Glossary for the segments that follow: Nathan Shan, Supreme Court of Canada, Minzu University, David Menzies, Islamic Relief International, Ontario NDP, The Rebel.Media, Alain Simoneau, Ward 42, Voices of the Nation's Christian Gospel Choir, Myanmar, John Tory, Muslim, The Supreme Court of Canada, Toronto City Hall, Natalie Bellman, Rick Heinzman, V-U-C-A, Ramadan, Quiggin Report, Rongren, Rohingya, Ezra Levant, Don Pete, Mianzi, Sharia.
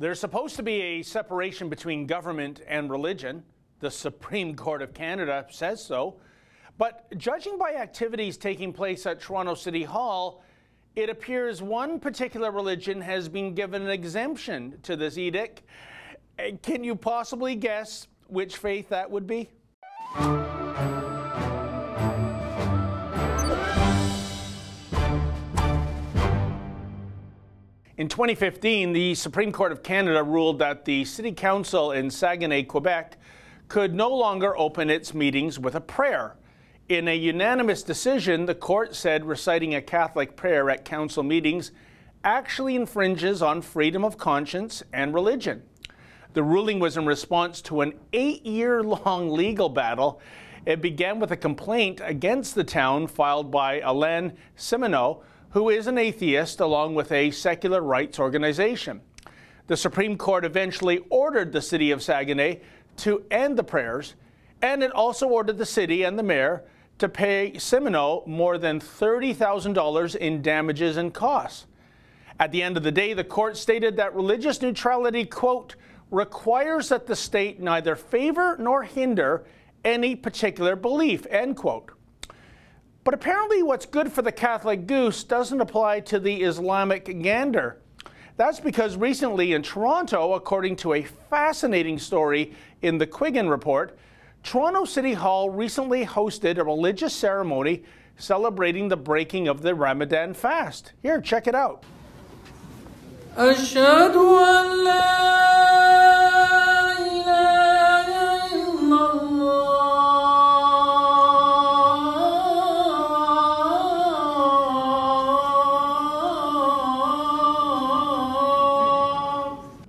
There's supposed to be a separation between government and religion. The Supreme Court of Canada says so. But judging by activities taking place at Toronto City Hall, it appears one particular religion has been given an exemption to this edict. Can you possibly guess which faith that would be? In 2015, the Supreme Court of Canada ruled that the City Council in Saguenay, Quebec, could no longer open its meetings with a prayer. In a unanimous decision, the court said reciting a Catholic prayer at council meetings actually infringes on freedom of conscience and religion. The ruling was in response to an 8-year-long legal battle. It began with a complaint against the town filed by Alain Simoneau, who is an atheist along with a secular rights organization. The Supreme Court eventually ordered the city of Saguenay to end the prayers, and it also ordered the city and the mayor to pay Simoneau more than $30,000 in damages and costs. At the end of the day, the court stated that religious neutrality, quote, requires that the state neither favor nor hinder any particular belief, end quote. But apparently what's good for the Catholic goose doesn't apply to the Islamic gander. That's because recently in Toronto, according to a fascinating story in the Quiggin Report, Toronto City Hall recently hosted a religious ceremony celebrating the breaking of the Ramadan fast. Here, check it out.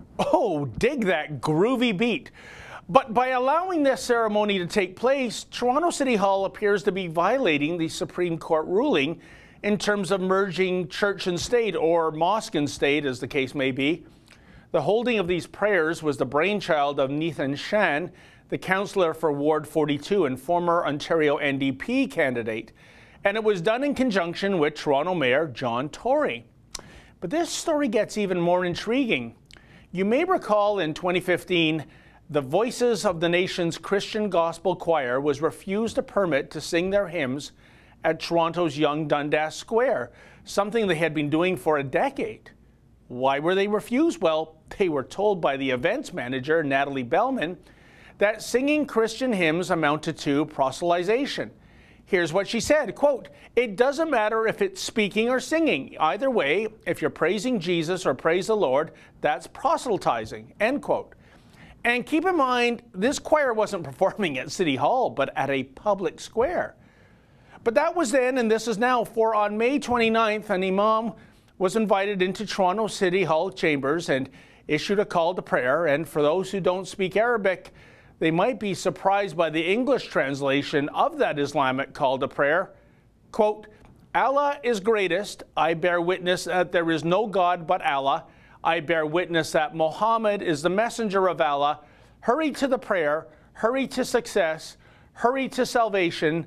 Oh, dig that groovy beat. But by allowing this ceremony to take place, Toronto City Hall appears to be violating the Supreme Court ruling in terms of merging church and state, or mosque and state, as the case may be. The holding of these prayers was the brainchild of Nathan Shan, the councillor for Ward 42 and former Ontario NDP candidate, and it was done in conjunction with Toronto Mayor John Tory. But this story gets even more intriguing. You may recall in 2015, the Voices of the Nation's Christian Gospel Choir was refused a permit to sing their hymns at Toronto's Yonge-Dundas Square, something they had been doing for a decade. Why were they refused? Well, they were told by the events manager, Natalie Bellman, that singing Christian hymns amounted to proselytization. Here's what she said, quote, "It doesn't matter if it's speaking or singing. Either way, if you're praising Jesus or praise the Lord, that's proselytizing," end quote. And keep in mind, this choir wasn't performing at City Hall, but at a public square. But that was then, and this is now, for on May 29th, an imam was invited into Toronto City Hall chambers and issued a call to prayer. And for those who don't speak Arabic, they might be surprised by the English translation of that Islamic call to prayer. Quote, "Allah is greatest. I bear witness that there is no God but Allah. I bear witness that Muhammad is the messenger of Allah. Hurry to the prayer. Hurry to success. Hurry to salvation.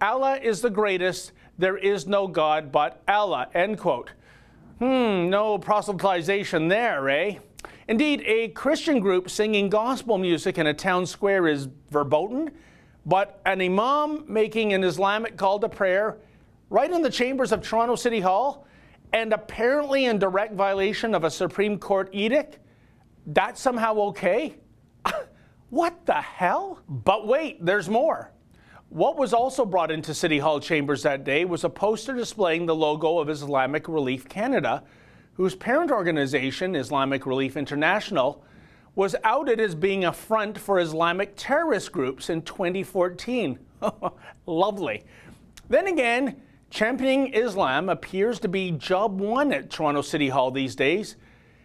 Allah is the greatest, there is no God but Allah," end quote. No proselytization there, eh? Indeed, a Christian group singing gospel music in a town square is verboten, but an imam making an Islamic call to prayer right in the chambers of Toronto City Hall, and apparently in direct violation of a Supreme Court edict, that's somehow okay? What the hell? But wait, there's more. What was also brought into City Hall chambers that day was a poster displaying the logo of Islamic Relief Canada, whose parent organization, Islamic Relief International, was outed as being a front for Islamic terrorist groups in 2014. Lovely. Then again, championing Islam appears to be job one at Toronto City Hall these days.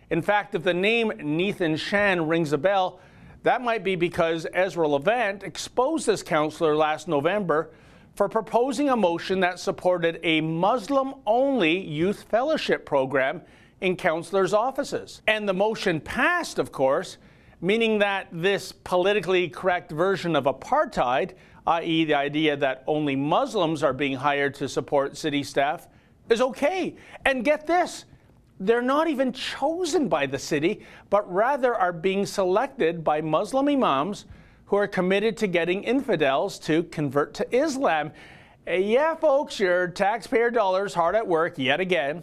In fact, if the name Nathan Shan rings a bell, that might be because Ezra Levant exposed this councillor last November for proposing a motion that supported a Muslim-only youth fellowship program in councillors' offices. And the motion passed, of course, meaning that this politically correct version of apartheid, i.e. the idea that only Muslims are being hired to support city staff, is okay. And get this, they're not even chosen by the city, but rather are being selected by Muslim imams who are committed to getting infidels to convert to Islam. Yeah, folks, your taxpayer dollars hard at work yet again.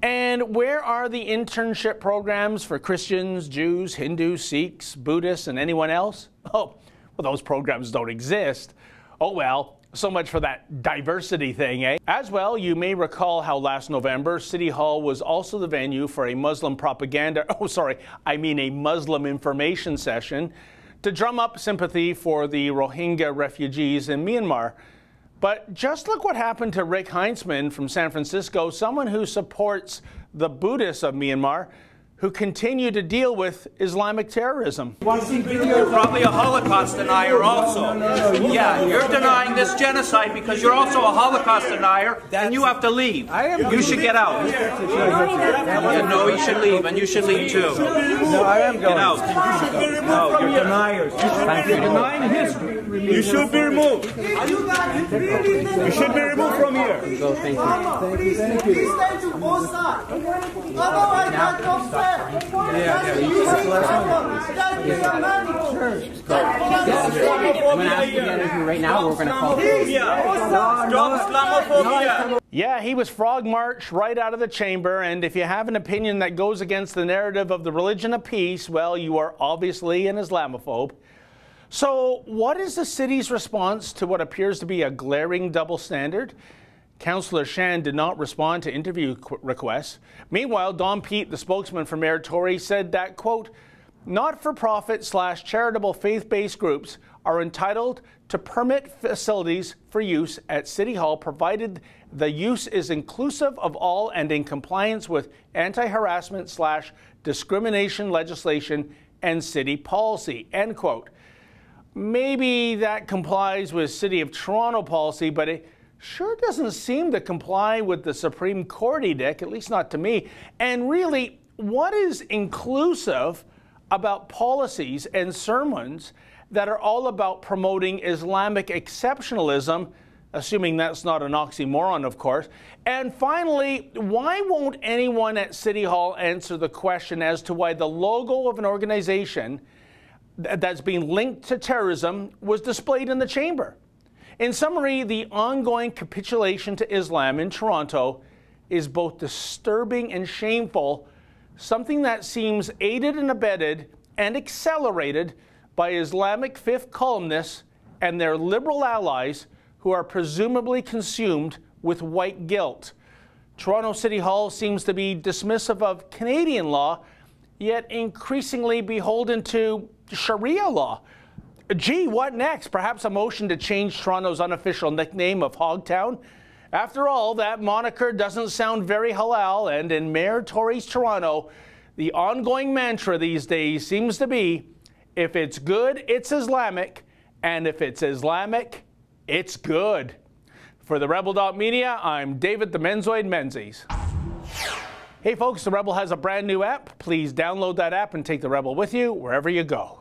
And where are the internship programs for Christians, Jews, Hindus, Sikhs, Buddhists, and anyone else? Oh, well, those programs don't exist. Oh, well. So much for that diversity thing, eh? As well, you may recall how last November, City Hall was also the venue for a Muslim propaganda, I mean a Muslim information session to drum up sympathy for the Rohingya refugees in Myanmar. But just look what happened to Rick Heinzman from San Francisco, someone who supports the Buddhists of Myanmar, who continue to deal with Islamic terrorism. You're probably a Holocaust denier also. Yeah, you're denying this genocide because you're also a Holocaust denier, and you have to leave. You should get out. No, you should leave, and you should leave too. No, I am going. Get out. No, you're deniers. You're denying history. You should be removed. You should be removed from here. Thank you. Please stand to both sides. Otherwise, that's not fair. Yeah, he was frog marched right out of the chamber, and if you have an opinion that goes against the narrative of the religion of peace, well, you are obviously an Islamophobe. So what is the city's response to what appears to be a glaring double standard? Councillor Shan did not respond to interview requests. Meanwhile, Don Pete, the spokesman for Mayor Tory, said that, quote, not-for-profit / charitable faith-based groups are entitled to permit facilities for use at City Hall, provided the use is inclusive of all and in compliance with anti-harassment / discrimination legislation and city policy, end quote. Maybe that complies with City of Toronto policy, but it sure doesn't seem to comply with the Supreme Court edict, at least not to me. And really, what is inclusive about policies and sermons that are all about promoting Islamic exceptionalism, assuming that's not an oxymoron, of course? And finally, why won't anyone at City Hall answer the question as to why the logo of an organization that's being linked to terrorism was displayed in the chamber? In summary, the ongoing capitulation to Islam in Toronto is both disturbing and shameful, something that seems aided and abetted and accelerated by Islamic fifth columnists and their liberal allies who are presumably consumed with white guilt. Toronto City Hall seems to be dismissive of Canadian law, yet increasingly beholden to Sharia law. Gee, what next? Perhaps a motion to change Toronto's unofficial nickname of Hogtown? After all, that moniker doesn't sound very halal, and in Mayor Tory's Toronto, the ongoing mantra these days seems to be, if it's good, it's Islamic, and if it's Islamic, it's good. For the Rebel Media, I'm David the Menzoid Menzies. Hey folks, the Rebel has a brand new app. Please download that app and take the Rebel with you wherever you go.